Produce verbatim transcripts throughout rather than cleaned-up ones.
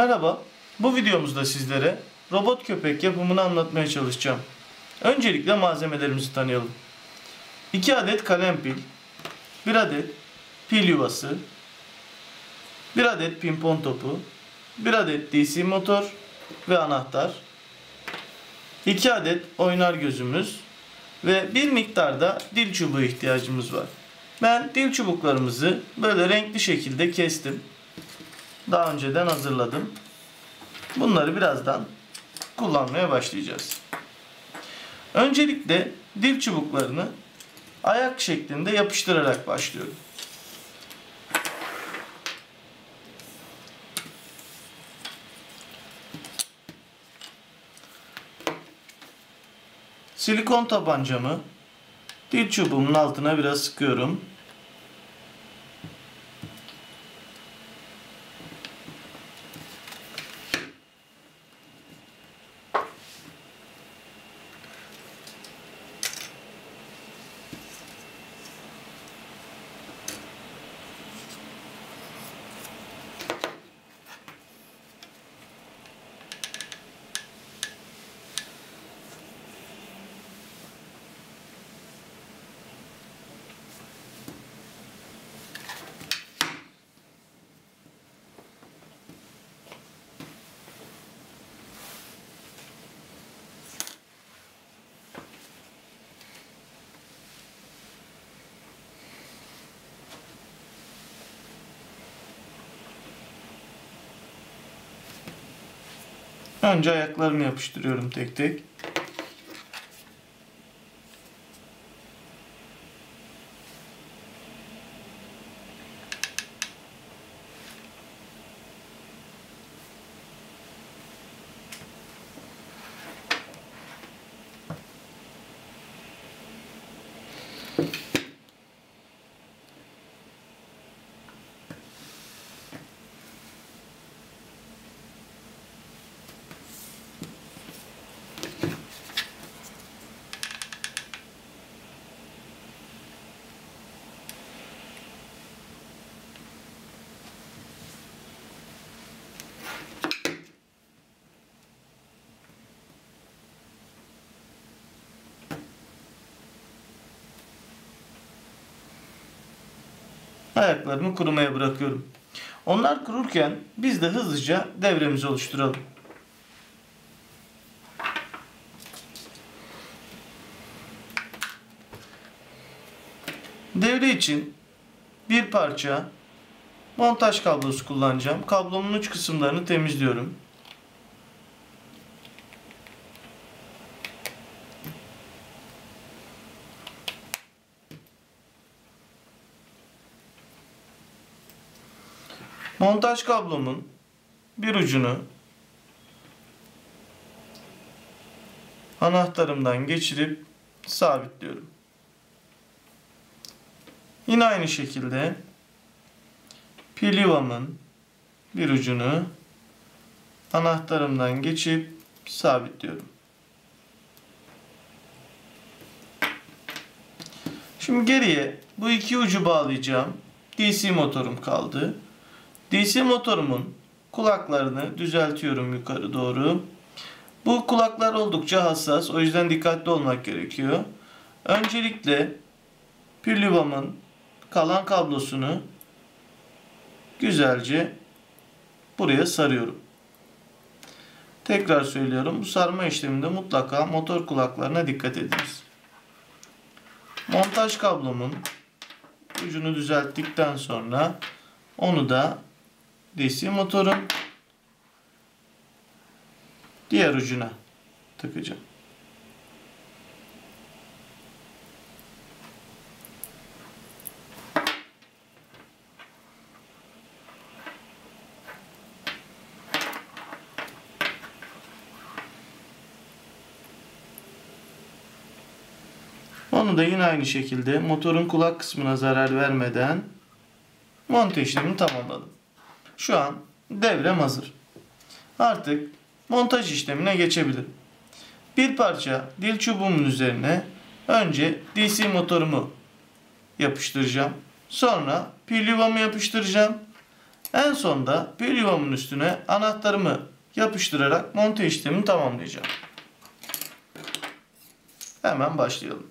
Merhaba, bu videomuzda sizlere robot köpek yapımını anlatmaya çalışacağım. Öncelikle malzemelerimizi tanıyalım. iki adet kalem pil, bir adet pil yuvası, bir adet pimpon topu, bir adet D C motor ve anahtar, iki adet oynar gözümüz ve bir miktar da dil çubuğu ihtiyacımız var. Ben dil çubuklarımızı böyle renkli şekilde kestim. Daha önceden hazırladım. Bunları birazdan kullanmaya başlayacağız. Öncelikle dil çubuklarını ayak şeklinde yapıştırarak başlıyorum. Silikon tabancamı dil çubuğumun altına biraz sıkıyorum. Önce ayaklarımı yapıştırıyorum tek tek. Ayaklarımı kurumaya bırakıyorum. Onlar kururken biz de hızlıca devremizi oluşturalım. Devre için bir parça montaj kablosu kullanacağım. Kablomun uç kısımlarını temizliyorum. Montaj kablomun bir ucunu anahtarımdan geçirip sabitliyorum. Yine aynı şekilde pil yuvamın bir ucunu anahtarımdan geçip sabitliyorum. Şimdi geriye bu iki ucu bağlayacağım D C motorum kaldı. D C motorumun kulaklarını düzeltiyorum yukarı doğru. Bu kulaklar oldukça hassas. O yüzden dikkatli olmak gerekiyor. Öncelikle pil yuvamın kalan kablosunu güzelce buraya sarıyorum. Tekrar söylüyorum. Bu sarma işleminde mutlaka motor kulaklarına dikkat ediniz. Montaj kablomun ucunu düzelttikten sonra onu da D C motorun diğer ucuna takacağım. Onu da yine aynı şekilde motorun kulak kısmına zarar vermeden monte işlemini tamamladım. Şu an devrem hazır. Artık montaj işlemine geçebilirim. Bir parça dil çubuğumun üzerine önce D C motorumu yapıştıracağım. Sonra pil yuvamı yapıştıracağım. En sonda bir yuvamın üstüne anahtarımı yapıştırarak monte işlemini tamamlayacağım. Hemen başlayalım.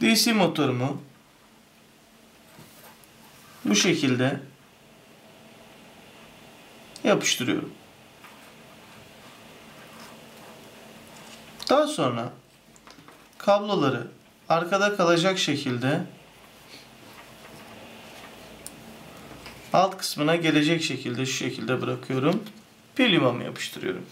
D C motorumu bu şekilde yapıştırıyorum. Daha sonra kabloları arkada kalacak şekilde alt kısmına gelecek şekilde şu şekilde bırakıyorum. Pil yuvamı yapıştırıyorum.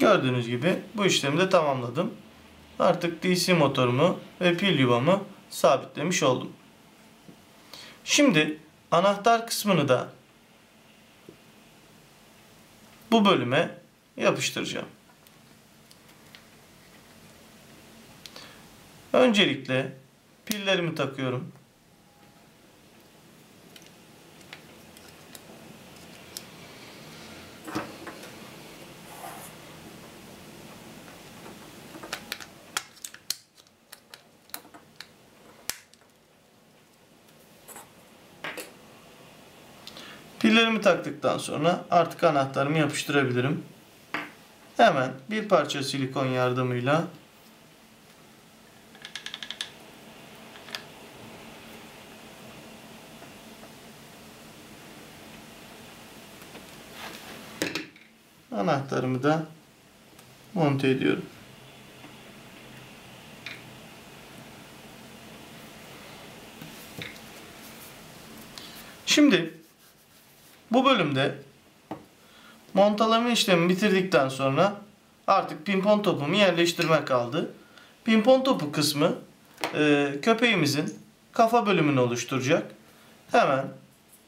Gördüğünüz gibi bu işlemi de tamamladım. Artık D C motorumu ve pil yuvamı sabitlemiş oldum. Şimdi anahtar kısmını da bu bölüme yapıştıracağım. Öncelikle pillerimi takıyorum. Pillerimi taktıktan sonra artık anahtarımı yapıştırabilirim. Hemen bir parça silikon yardımıyla anahtarımı da monte ediyorum. Şimdi bu bölümde montalama işlemi bitirdikten sonra artık pimpon topumu yerleştirme kaldı. Pimpon topu kısmı e, köpeğimizin kafa bölümünü oluşturacak. Hemen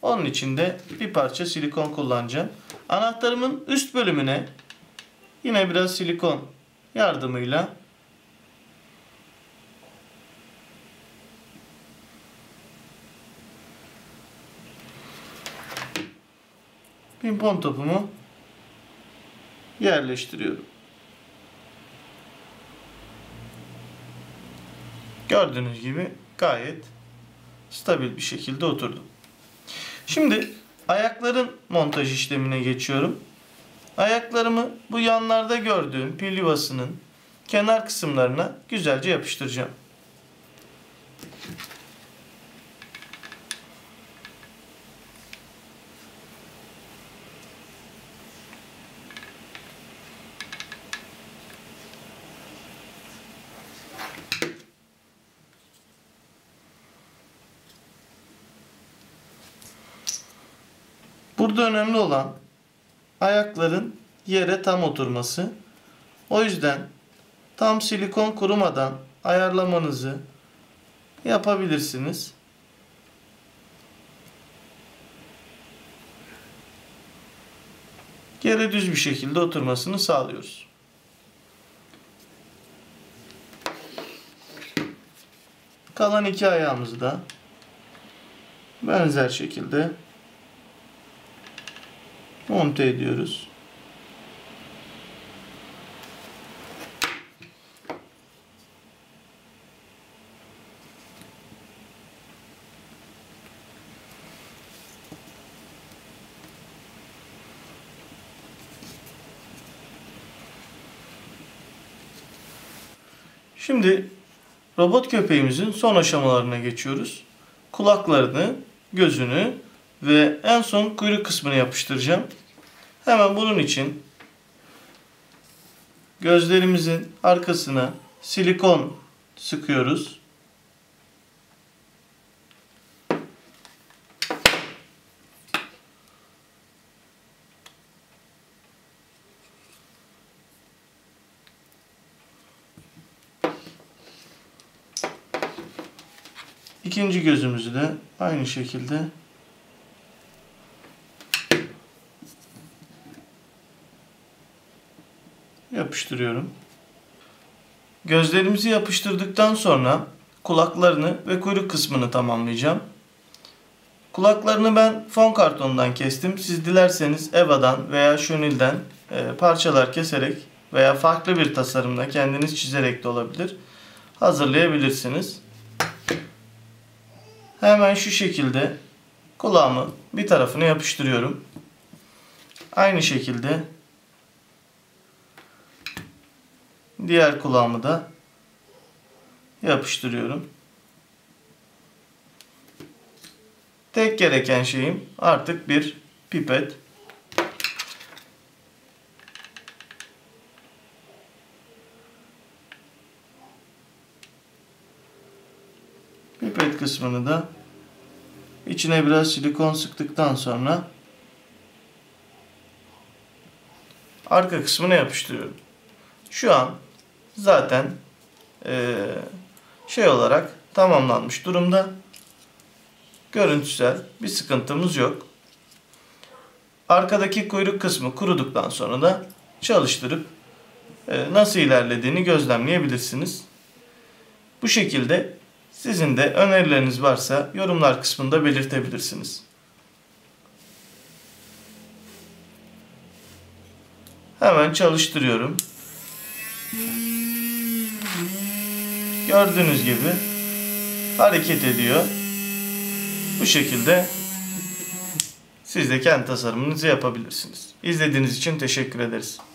onun için de bir parça silikon kullanacağım. Anahtarımın üst bölümüne yine biraz silikon yardımıyla pimpon topumu yerleştiriyorum. Gördüğünüz gibi gayet stabil bir şekilde oturdu. Şimdi ayakların montaj işlemine geçiyorum. Ayaklarımı bu yanlarda gördüğüm pil yuvasının kenar kısımlarına güzelce yapıştıracağım. Burada önemli olan ayakların yere tam oturması. O yüzden tam silikon kurumadan ayarlamanızı yapabilirsiniz. Yere düz bir şekilde oturmasını sağlıyoruz. Kalan iki ayağımızı da benzer şekilde monte ediyoruz. Şimdi robot köpeğimizin son aşamalarına geçiyoruz. kulaklarını, gözünü ve en son kuyruk kısmını yapıştıracağım. Hemen bunun için gözlerimizin arkasına silikon sıkıyoruz. İkinci gözümüzü de aynı şekilde yapıştırıyorum. Gözlerimizi yapıştırdıktan sonra kulaklarını ve kuyruk kısmını tamamlayacağım. Kulaklarını ben fon kartonundan kestim. Siz dilerseniz Eva'dan veya Şönil'den parçalar keserek veya farklı bir tasarımda kendiniz çizerek de olabilir hazırlayabilirsiniz. Hemen şu şekilde kulağımı bir tarafına yapıştırıyorum. Aynı şekilde diğer kulağımı da yapıştırıyorum. Tek gereken şeyim artık bir pipet. Pipet kısmını da içine biraz silikon sıktıktan sonra arka kısmına yapıştırıyorum. Şu an zaten e, şey olarak tamamlanmış durumda. Görüntüsel bir sıkıntımız yok. Arkadaki kuyruk kısmı kuruduktan sonra da çalıştırıp e, nasıl ilerlediğini gözlemleyebilirsiniz. Bu şekilde sizin de önerileriniz varsa yorumlar kısmında belirtebilirsiniz. Hemen çalıştırıyorum. Gördüğünüz gibi hareket ediyor. Bu şekilde siz de kendi tasarımınızı yapabilirsiniz. İzlediğiniz için teşekkür ederiz.